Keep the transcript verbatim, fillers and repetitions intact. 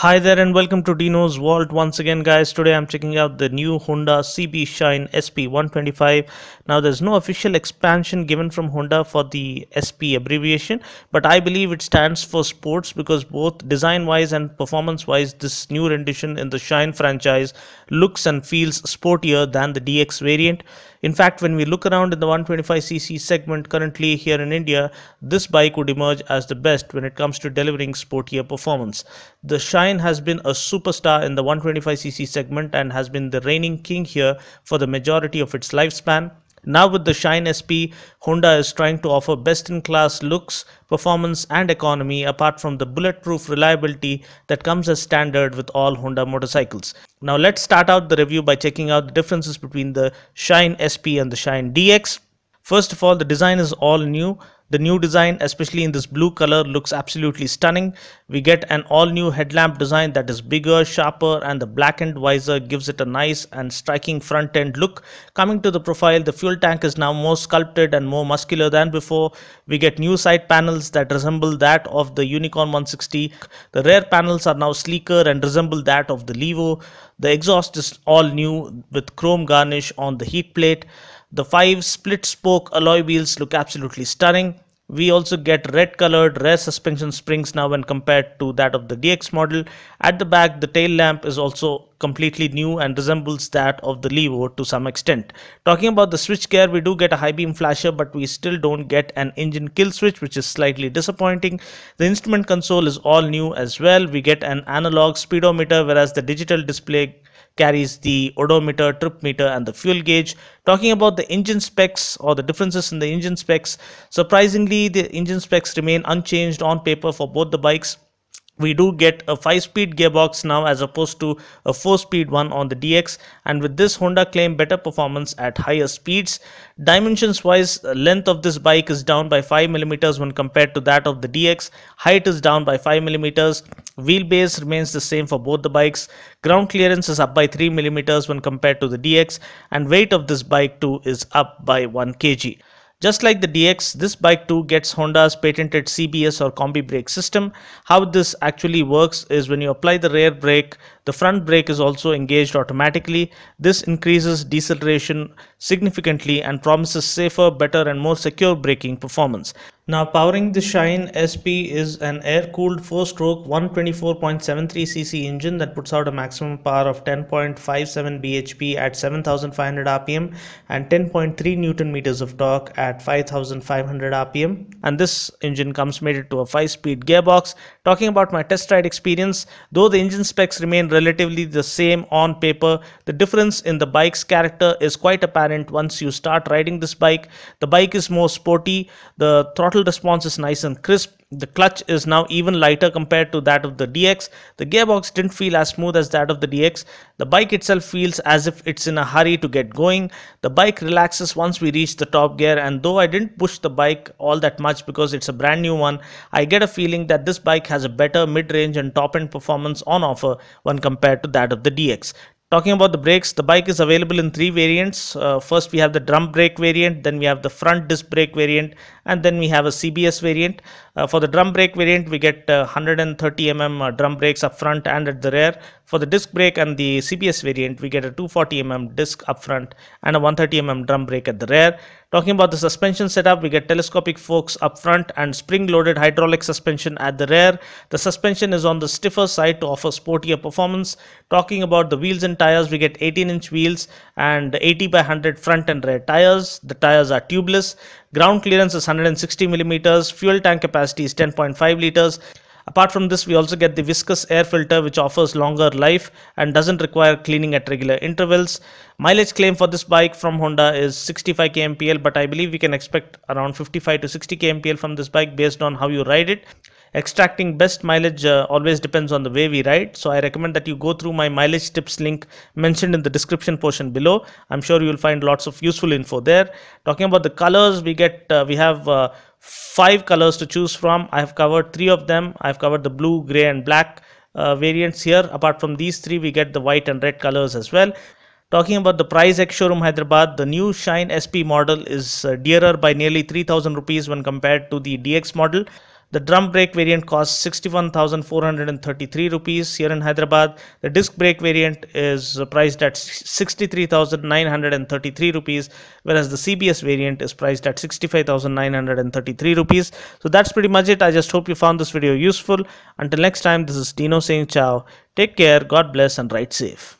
Hi there and welcome to Dino's Vault once again, guys. Today I'm checking out the new Honda C B Shine S P one twenty-five. Now there's no official expansion given from Honda for the S P abbreviation, but I believe it stands for sports because both design wise and performance wise this new rendition in the Shine franchise looks and feels sportier than the D X variant. In fact, when we look around in the one twenty-five c c segment currently here in India, this bike would emerge as the best when it comes to delivering sportier performance. The Shine has been a superstar in the one twenty-five c c segment and has been the reigning king here for the majority of its lifespan. Now with the Shine S P, Honda is trying to offer best-in-class looks, performance and economy apart from the bulletproof reliability that comes as standard with all Honda motorcycles. Now let's start out the review by checking out the differences between the Shine S P and the Shine D X. First of all, the design is all new. The new design, especially in this blue color, looks absolutely stunning. We get an all-new headlamp design that is bigger, sharper, and the blackened visor gives it a nice and striking front-end look. Coming to the profile, the fuel tank is now more sculpted and more muscular than before. We get new side panels that resemble that of the Unicorn one sixty. The rear panels are now sleeker and resemble that of the Levo. The exhaust is all new with chrome garnish on the heat plate. The five split-spoke alloy wheels look absolutely stunning. We also get red-colored rear suspension springs now when compared to that of the D X model. At the back, the tail lamp is also completely new and resembles that of the Levo to some extent. Talking about the switchgear, we do get a high beam flasher, but we still don't get an engine kill switch, which is slightly disappointing. The instrument console is all new as well. We get an analog speedometer, whereas the digital display carries the odometer, trip meter and the fuel gauge. Talking about the engine specs or the differences in the engine specs, surprisingly the engine specs remain unchanged on paper for both the bikes. We do get a five-speed gearbox now as opposed to a four-speed one on the D X, and with this Honda claim better performance at higher speeds. Dimensions wise, length of this bike is down by five millimeters when compared to that of the D X. Height is down by five millimeters. Wheelbase remains the same for both the bikes. Ground clearance is up by three millimeters when compared to the D X, and weight of this bike too is up by one kilogram. Just like the D X, this bike too gets Honda's patented C B S or Combi brake system. How this actually works is when you apply the rear brake, the front brake is also engaged automatically. This increases deceleration significantly and promises safer, better and more secure braking performance. Now powering the Shine S P is an air-cooled four-stroke one twenty-four point seven three c c engine that puts out a maximum power of ten point five seven b h p at seven thousand five hundred r p m and ten point three newton meters of torque at five thousand five hundred r p m. And this engine comes mated to a five-speed gearbox. Talking about my test ride experience, though the engine specs remain relatively the same on paper, the difference in the bike's character is quite apparent once you start riding this bike. The bike is more sporty. The throttle response is nice and crisp. The clutch is now even lighter compared to that of the D X. The gearbox didn't feel as smooth as that of the D X. The bike itself feels as if it's in a hurry to get going. The bike relaxes once we reach the top gear, and though I didn't push the bike all that much because it's a brand new one, I get a feeling that this bike has a better mid-range and top-end performance on offer when compared to that of the D X. Talking about the brakes, the bike is available in three variants. Uh, first we have the drum brake variant, then we have the front disc brake variant, and then we have a C B S variant. Uh, for the drum brake variant, we get uh, one hundred thirty millimeter uh, drum brakes up front and at the rear. For the disc brake and the C B S variant, we get a two hundred forty millimeter disc up front and a one hundred thirty millimeter drum brake at the rear. Talking about the suspension setup, we get telescopic forks up front and spring-loaded hydraulic suspension at the rear. The suspension is on the stiffer side to offer sportier performance. Talking about the wheels and tires, we get eighteen inch wheels and eighty by one hundred front and rear tires. The tires are tubeless. Ground clearance is one hundred sixty millimeters. Fuel tank capacity is ten point five liters. Apart from this, we also get the viscous air filter, which offers longer life and doesn't require cleaning at regular intervals. Mileage claim for this bike from Honda is sixty-five kilometers per hour, but I believe we can expect around fifty-five to sixty kilometers per hour from this bike based on how you ride it. Extracting best mileage uh, always depends on the way we ride, so I recommend that you go through my mileage tips link mentioned in the description portion below. I'm sure you'll find lots of useful info there. Talking about the colors, we get uh, we have uh, five colors to choose from. I have covered three of them. I've covered the blue, gray and black uh, variants here. Apart from these three, we get the white and red colors as well. Talking about the price ex-showroom Hyderabad, the new Shine S P model is uh, dearer by nearly three thousand rupees when compared to the D X model. The drum brake variant costs sixty-one thousand four hundred thirty-three rupees here in Hyderabad. The disc brake variant is priced at sixty-three thousand nine hundred thirty-three rupees, whereas the C B S variant is priced at sixty-five thousand nine hundred thirty-three rupees. So that's pretty much it. I just hope you found this video useful. Until next time, this is Dino saying ciao. Take care, God bless, and ride safe.